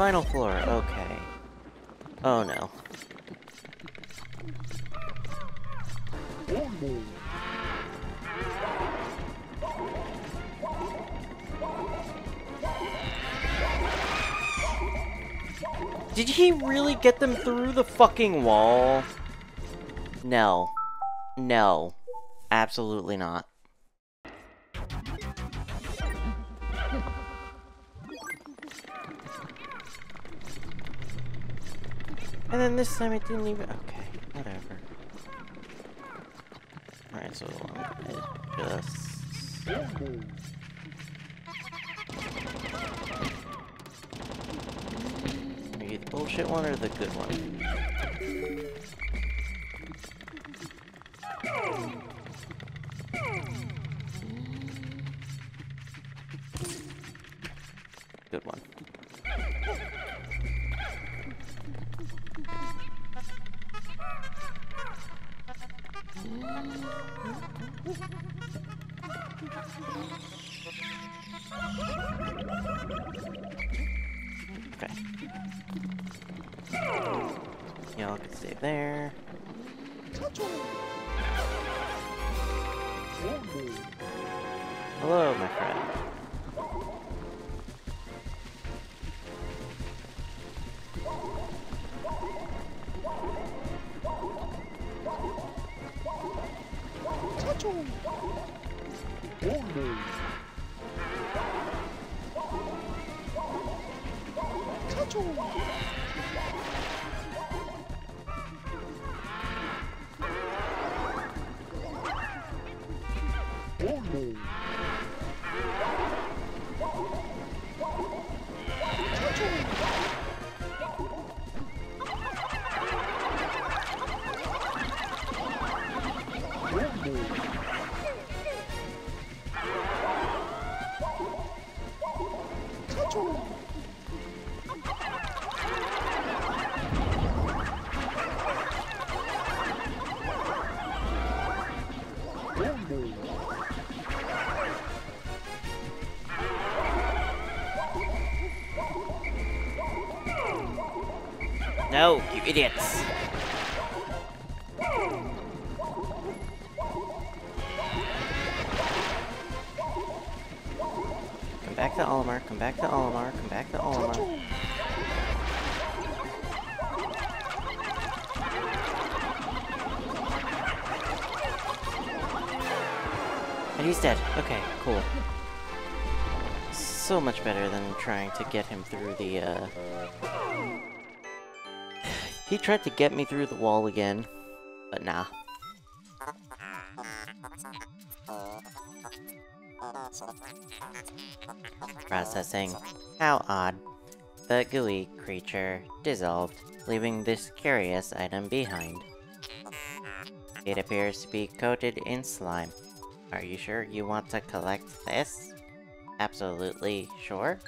Final floor, okay. Oh no. Did he really get them through the fucking wall? No. No. Absolutely not. And then this time it didn't even... Okay, whatever. Alright, so I just... the bullshit one or the good one? Good one. Okay. Y'all can stay there. Hello, my friend. No, you idiots! Come back to Olimar, come back to Olimar, come back to Olimar. And he's dead. Okay, cool. So much better than trying to get him through the, He tried to get me through the wall again, but nah. Processing. How odd. The gooey creature dissolved, leaving this curious item behind. It appears to be coated in slime. Are you sure you want to collect this? Absolutely sure.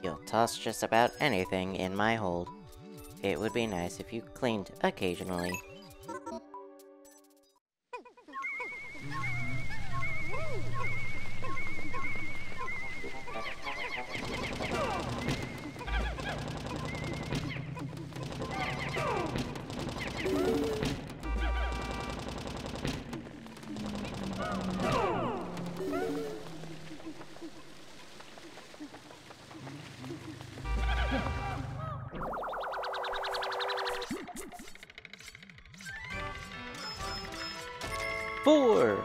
You'll toss just about anything in my hold. It would be nice if you cleaned occasionally. For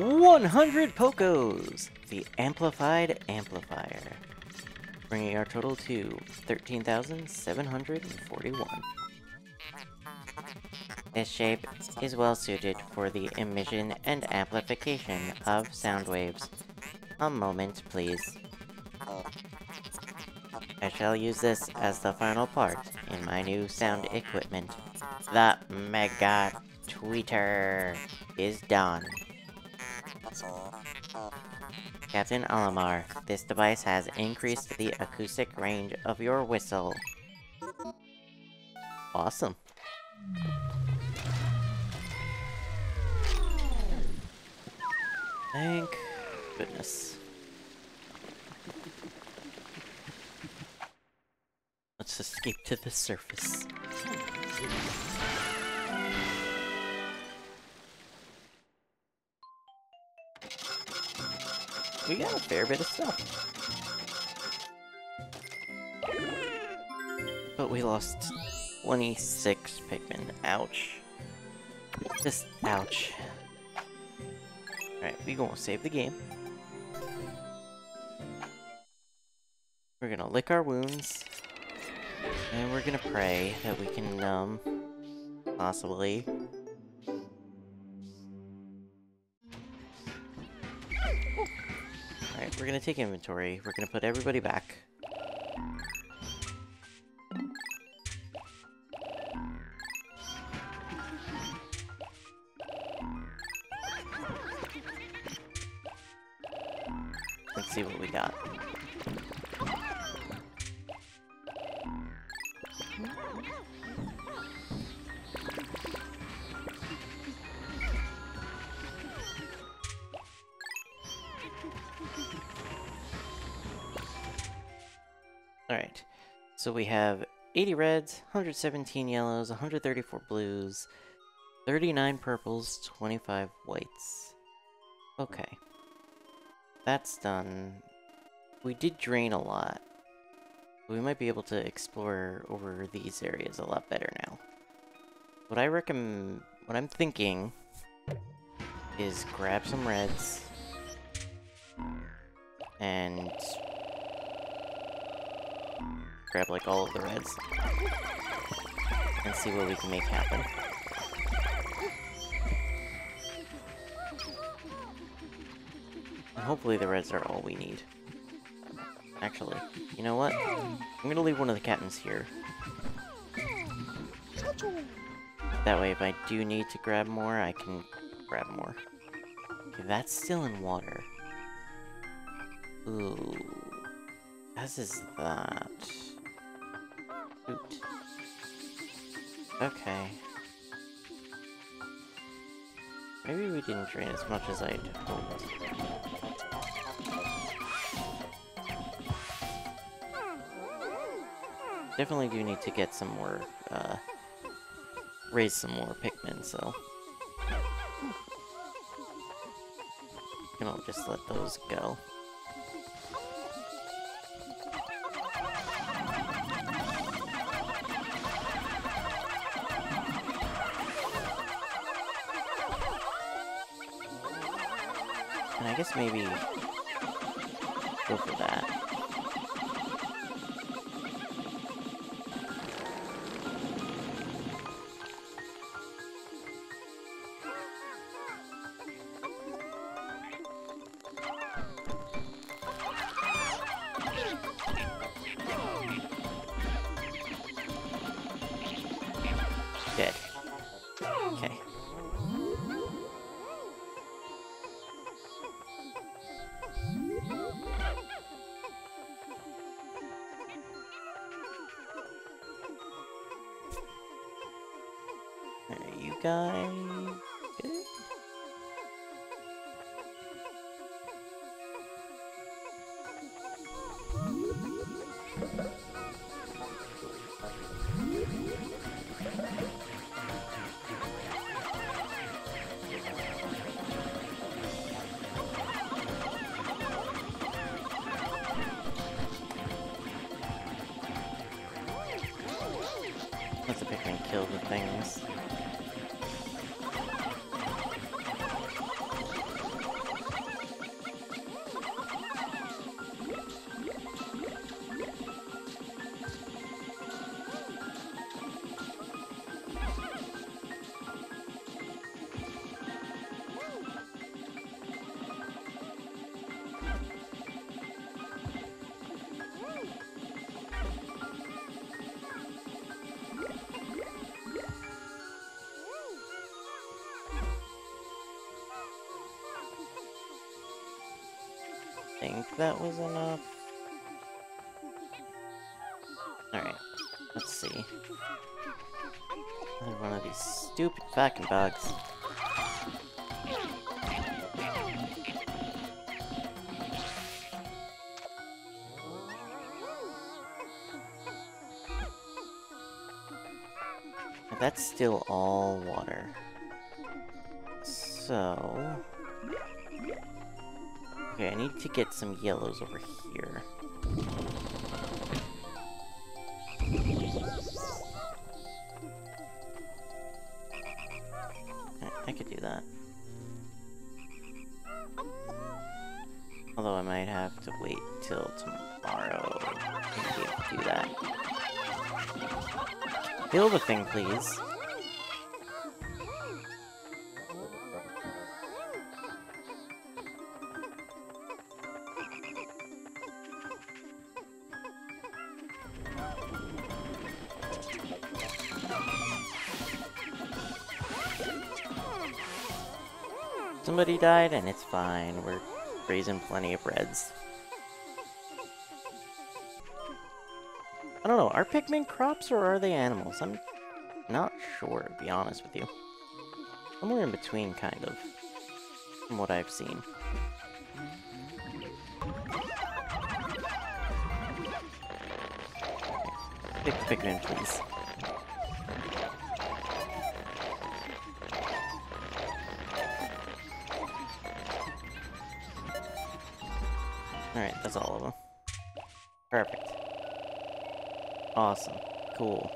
100 Pokos, the Amplified Amplifier, bringing our total to 13,741. This shape is well suited for the emission and amplification of sound waves. A moment, please. I shall use this as the final part in my new sound equipment. The Mega-Tweeter is done. Captain Olimar, this device has increased the acoustic range of your whistle. Awesome. Thank goodness. escape to the surface. We got a fair bit of stuff. But we lost 26 Pikmin. Ouch. Just ouch. Alright, we gonna save the game. We're gonna lick our wounds. And we're gonna pray that we can, possibly... Alright, we're gonna take inventory. We're gonna put everybody back. Let's see what we got. Alright, so we have 80 reds, 117 yellows, 134 blues, 39 purples, 25 whites. Okay. That's done. We did drain a lot. We might be able to explore over these areas a lot better now. What I recommend, what I'm thinking, is grab some reds and grab like all of the reds and see what we can make happen. And hopefully the reds are all we need. Actually, you know what? I'm gonna leave one of the captains here. That way if I do need to grab more, I can grab more. Okay, that's still in water. Ooh. As is that... Oot. Okay. Maybe we didn't drain as much as I'd hoped. Definitely do need to get some more, raise some more Pikmin, so... I'll just let those go. And I guess maybe go for that. Dead. Okay. Guys, good. Let's see if I can kill the things. I think that was enough. Alright, let's see. Another one of these stupid fucking bugs. That's still all water. So... okay, I need to get some yellows over here. I could do that. Although I might have to wait till tomorrow to be able to do that. Build a thing, please. Somebody died, and it's fine. We're raising plenty of breads. I don't know, are Pikmin crops or are they animals? I'm not sure, to be honest with you. Somewhere in between, kind of, from what I've seen. Pick the Pikmin, please. Alright, that's all of them. Perfect. Awesome. Cool.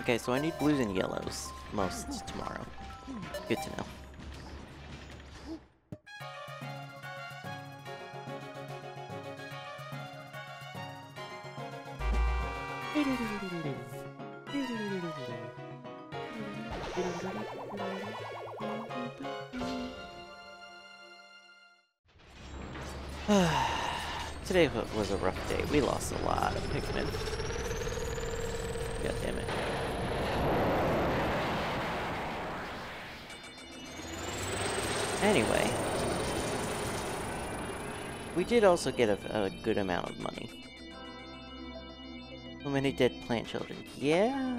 Okay, so I need blues and yellows most tomorrow. Good to know. Today was a rough day. We lost a lot of Pikmin. God damn it. Anyway, we did also get a good amount of money. How many dead plant children? Yeah.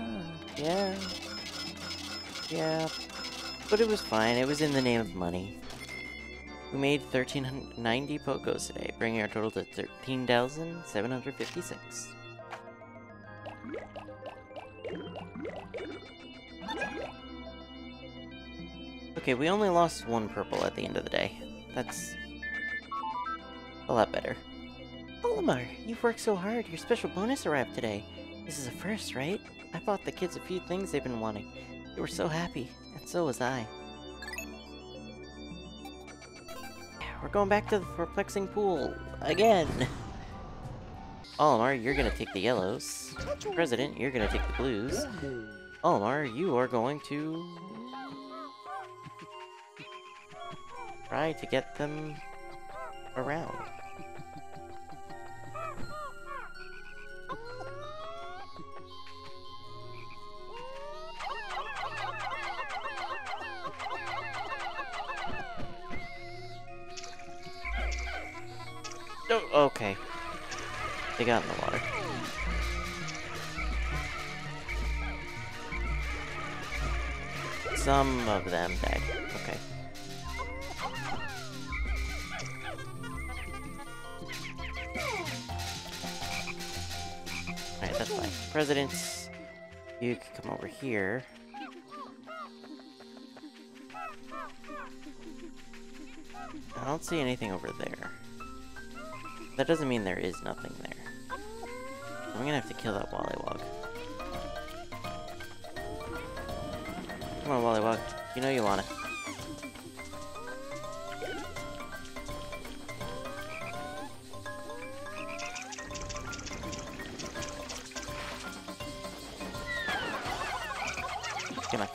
But it was fine. It was in the name of money. We made 1,390 Pokos today, bringing our total to 13,756. Okay, we only lost one purple at the end of the day. That's a lot better. Olimar, you've worked so hard. Your special bonus arrived today. This is a first, right? I bought the kids a few things they've been wanting. They were so happy, and so was I. We're going back to the Perplexing Pool again. Olimar, you're gonna take the yellows. President, you're gonna take the blues. Olimar, you are going to try to get them around. Okay. They got in the water. Some of them died. Okay. Alright, that's fine. Presidents, you can come over here. I don't see anything over there. That doesn't mean there is nothing there. I'm gonna have to kill that Wallywog. Come on, Wallywog. You know you want it. Come on.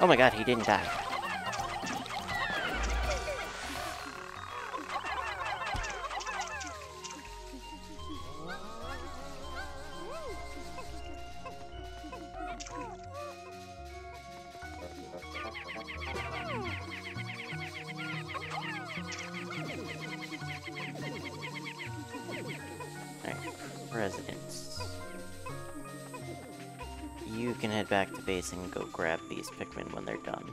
Oh my god, he didn't die. residence. You can head back to base and go grab these Pikmin when they're done.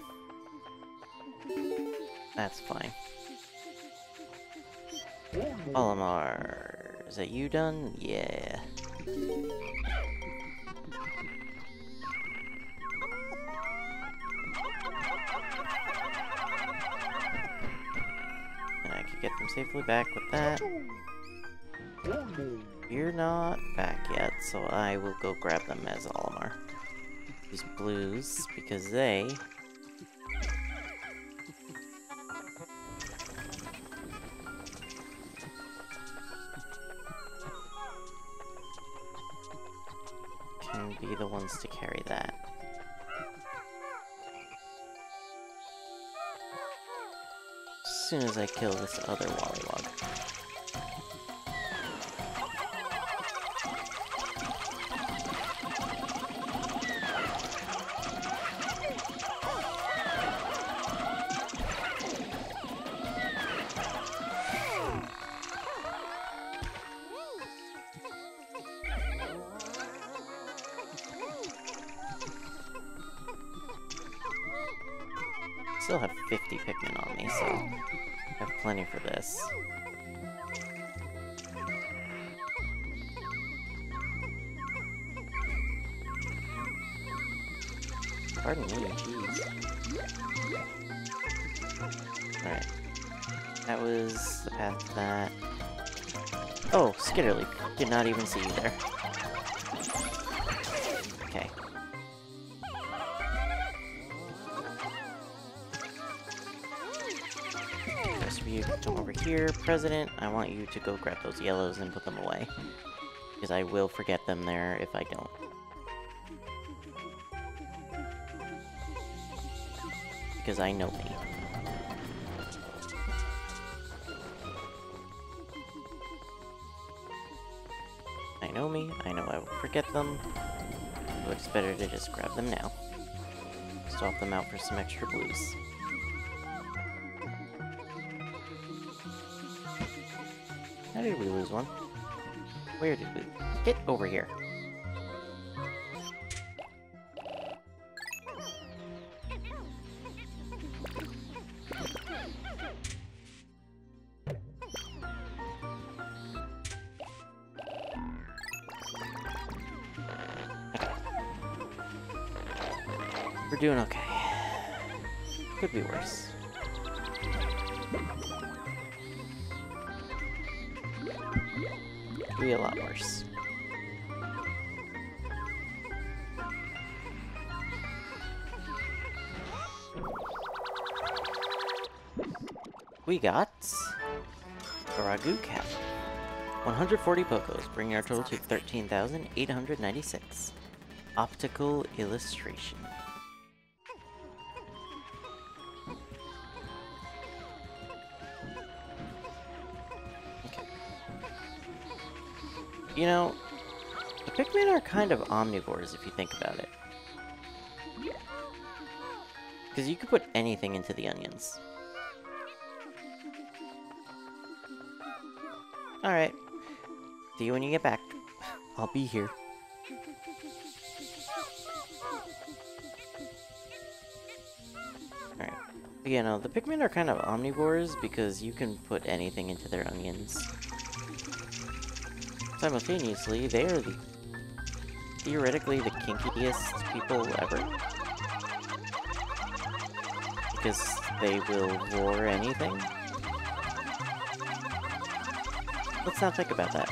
That's fine. Olimar, is that you done? Yeah. And I could get them safely back with that. You're not back yet, so I will go grab them as Olimar. These blues, because they... can be the ones to carry that. As soon as I kill this other Wallywog. I still have 50 Pikmin on me, so I have plenty for this. Pardon me, jeez. Alright. That was the path that... Oh, Skitterleaf. Did not even see you there. Okay. You come over here, President. I want you to go grab those yellows and put them away, because I will forget them there if I don't. Because I know me. I know me. I know I will forget them. So it's better to just grab them now. Swap them out for some extra blues. How did we lose one? Where did we... Get over here. Okay. We're doing okay. Could be worse. Be a lot worse. We got a ragu cap. 140 Pokos, bringing our total to 13,896. Optical illustration. You know, the Pikmin are kind of omnivores if you think about it. Because you could put anything into the onions. Alright. See you when you get back. I'll be here. Alright. You know, the Pikmin are kind of omnivores because you can put anything into their onions. Simultaneously, they are theoretically the kinkiest people ever. Because they will roar anything. Let's not think about that.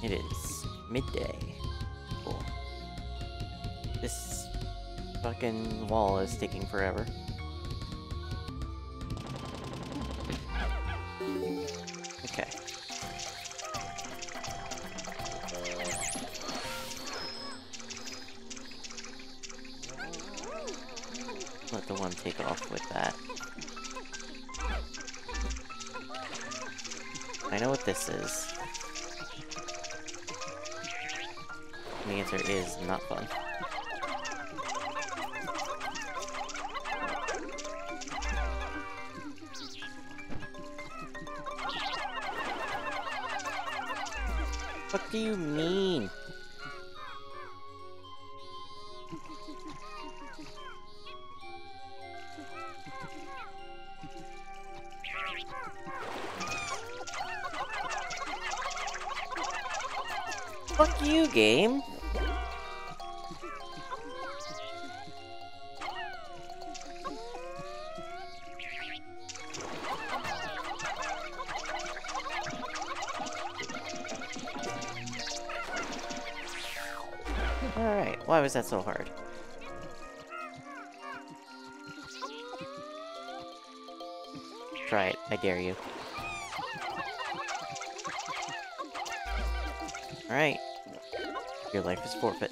It is midday. Cool. This fucking wall is taking forever. Okay. Let the one take off with that. I know what this is. answer is not fun. What do you mean? Fuck you, game! Alright, why was that so hard? Try it, I dare you. Alright. Your life is forfeit.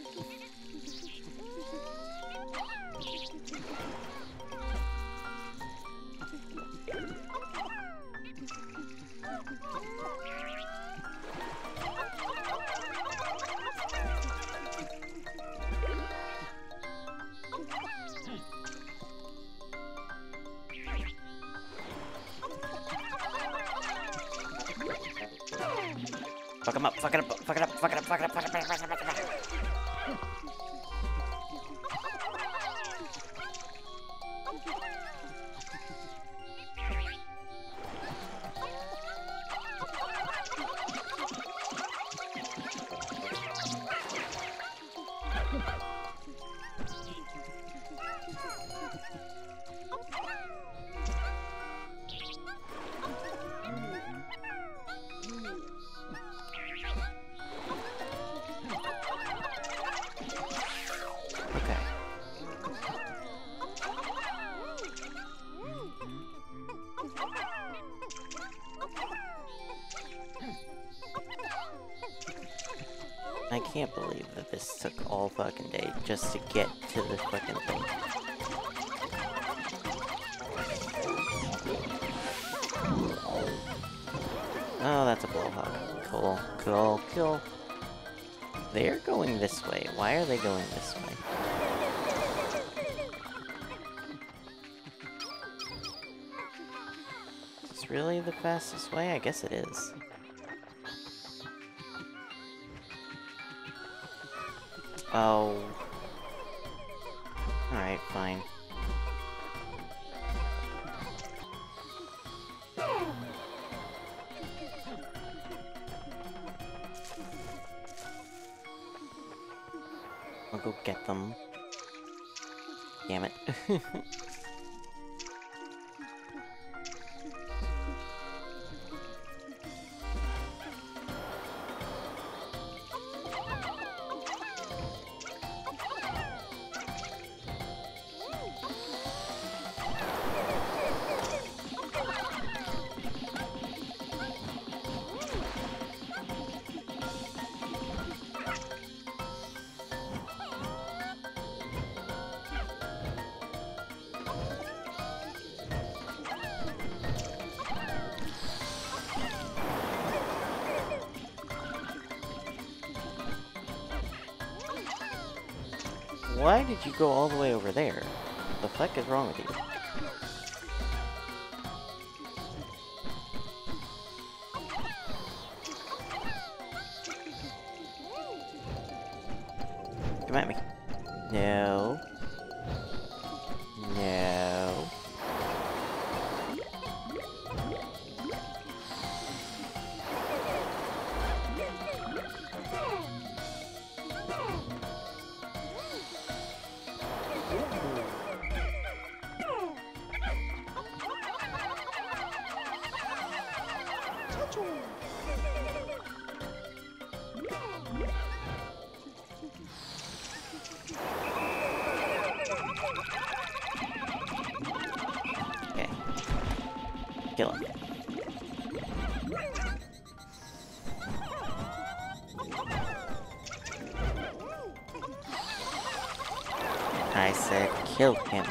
Fuck him up, fuck it up, fuck it up, fuck it up, fuck it up, fuck it up, fuck it up, fuck it I can't believe that this took all fucking day just to get to the fucking thing. Oh, that's a blowhog. Cool, cool, cool. They're going this way. Why are they going this way? Is this really the fastest way? I guess it is. Oh. Alright, fine. I'll go get them. Damn it. Why did you go all the way over there? What the fuck is wrong with you? Come at me. No. No. Okay. Kill him. I said kill him.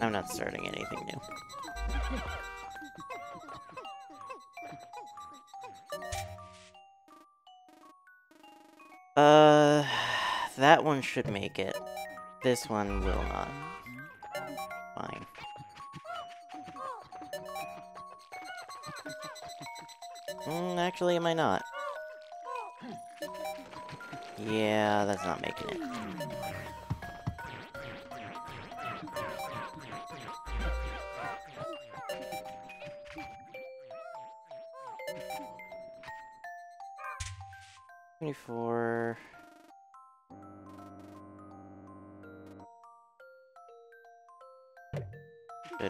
I'm not starting anything new. That one should make it. This one will not. Fine. Actually, am I not? Yeah, that's not making it. Should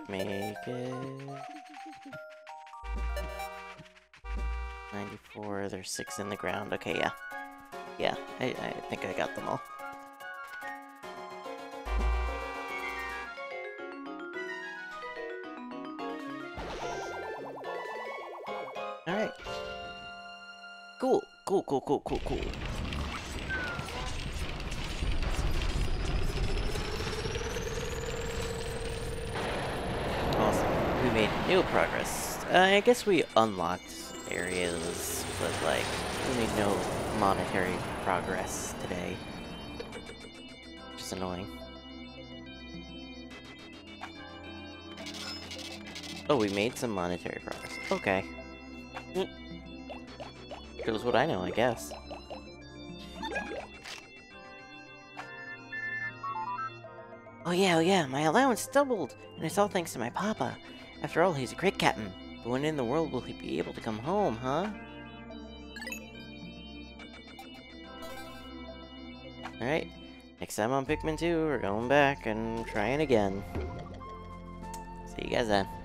make it. 94, there's 6 in the ground. Okay, yeah. Yeah, I think I got them all. Alright. Cool, cool, cool, cool, cool, cool. Awesome. We made new progress. I guess we unlocked areas, but like, we made no monetary progress today. Just annoying. Oh, we made some monetary progress. Okay. Goes what I know, I guess. Oh yeah, my allowance doubled! And it's all thanks to my papa. After all, he's a great captain. But when in the world will he be able to come home, huh? Alright, next time on Pikmin 2, we're going back and trying again. See you guys then.